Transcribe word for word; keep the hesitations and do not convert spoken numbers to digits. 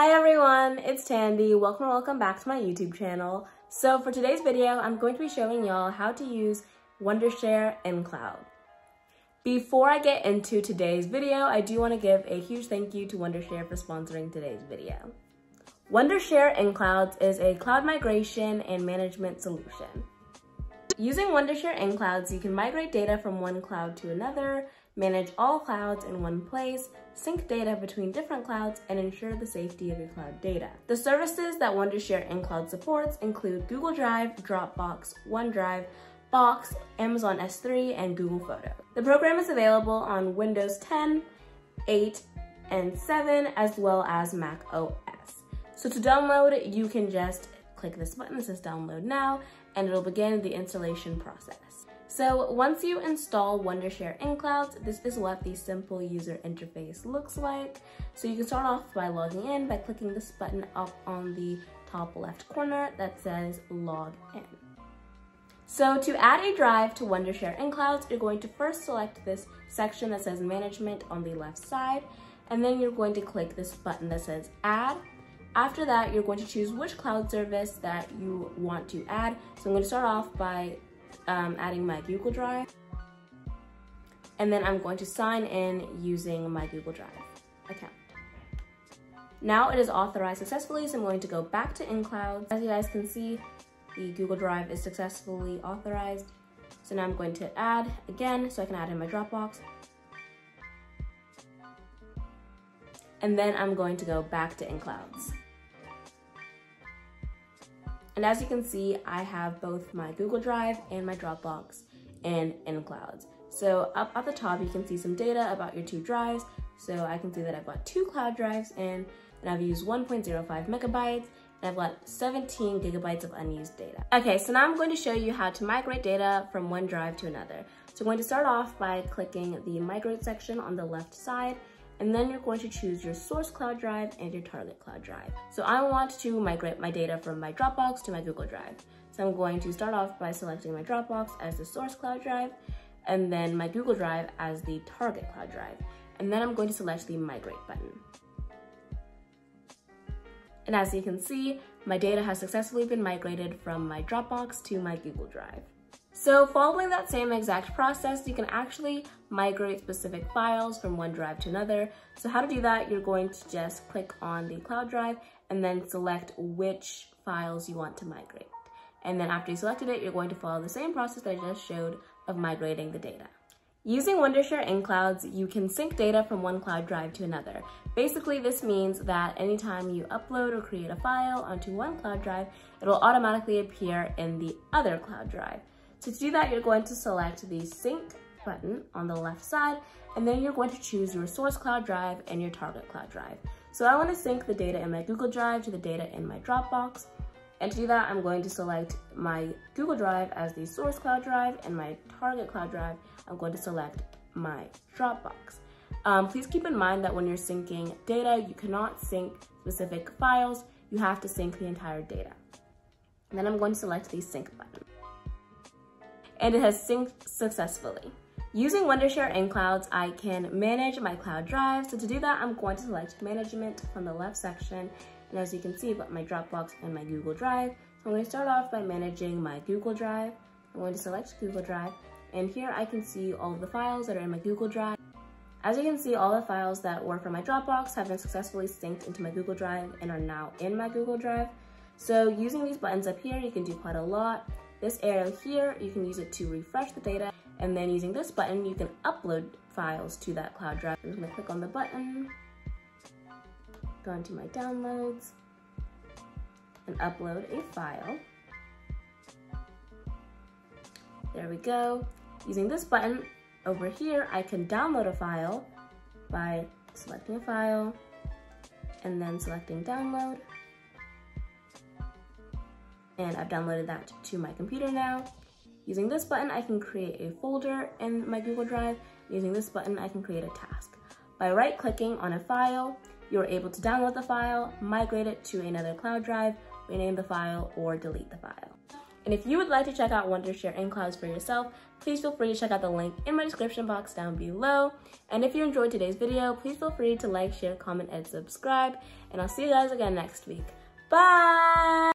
Hi everyone, it's Tandy. Welcome or welcome back to my YouTube channel. So for today's video, I'm going to be showing y'all how to use Wondershare InClowdz. Before I get into today's video, I do want to give a huge thank you to Wondershare for sponsoring today's video. Wondershare InClowdz is a cloud migration and management solution. Using Wondershare InClowdz, you can migrate data from one cloud to another, manage all clouds in one place, sync data between different clouds, and ensure the safety of your cloud data. The services that Wondershare InClowdz supports include Google Drive, Dropbox, OneDrive, Box, Amazon S three, and Google Photo. The program is available on Windows ten, eight, and seven, as well as Mac O S. So to download, you can just click this button that says download now, and it'll begin the installation process. So once you install Wondershare InClowdz, this is what the simple user interface looks like. So you can start off by logging in by clicking this button up on the top left corner that says log in. So to add a drive to Wondershare InClowdz, you're going to first select this section that says management on the left side, and then you're going to click this button that says add. After that, you're going to choose which cloud service that you want to add. So I'm going to start off by um, adding my Google Drive, and then I'm going to sign in using my Google Drive account. Now it is authorized successfully, so I'm going to go back to InClowdz. As you guys can see, the Google Drive is successfully authorized. So now I'm going to add again, so I can add in my Dropbox. And then I'm going to go back to InClowdz. And as you can see, I have both my Google Drive and my Dropbox in InClowdz. So up at the top, you can see some data about your two drives. So I can see that I've got two cloud drives in, and I've used one point zero five megabytes. And I've got seventeen gigabytes of unused data. Okay, so now I'm going to show you how to migrate data from one drive to another. So I'm going to start off by clicking the migrate section on the left side, and then you're going to choose your source cloud drive and your target cloud drive. So I want to migrate my data from my Dropbox to my Google Drive. So I'm going to start off by selecting my Dropbox as the source cloud drive, and then my Google Drive as the target cloud drive. And then I'm going to select the migrate button. And as you can see, my data has successfully been migrated from my Dropbox to my Google Drive. So following that same exact process, you can actually migrate specific files from one drive to another. So how to do that, you're going to just click on the cloud drive and then select which files you want to migrate. And then after you selected it, you're going to follow the same process that I just showed of migrating the data. Using Wondershare InClowdz, you can sync data from one cloud drive to another. Basically, this means that anytime you upload or create a file onto one cloud drive, it'll automatically appear in the other cloud drive. So to do that, you're going to select the sync button on the left side, and then you're going to choose your source cloud drive and your target cloud drive. So I want to sync the data in my Google Drive to the data in my Dropbox. And to do that, I'm going to select my Google Drive as the source cloud drive, and my target cloud drive, I'm going to select my Dropbox. Um, please keep in mind that when you're syncing data, you cannot sync specific files. You have to sync the entire data. And then I'm going to select the sync button. And it has synced successfully. Using Wondershare InClowdz, I can manage my cloud drive. So to do that, I'm going to select management from the left section. And as you can see, I've got my Dropbox and my Google Drive. So I'm going to start off by managing my Google Drive. I'm going to select Google Drive, and here I can see all of the files that are in my Google Drive. As you can see, all the files that were from my Dropbox have been successfully synced into my Google Drive and are now in my Google Drive. So using these buttons up here, you can do quite a lot. This arrow here, you can use it to refresh the data, and then using this button, you can upload files to that cloud drive. I'm going to click on the button, go into my downloads, and upload a file. There we go. Using this button over here, I can download a file by selecting a file and then selecting download. And I've downloaded that to my computer now. Using this button, I can create a folder in my Google Drive. Using this button, I can create a task. By right-clicking on a file, you're able to download the file, migrate it to another cloud drive, rename the file, or delete the file. And if you would like to check out Wondershare InClowdz for yourself, please feel free to check out the link in my description box down below. And if you enjoyed today's video, please feel free to like, share, comment, and subscribe. And I'll see you guys again next week. Bye!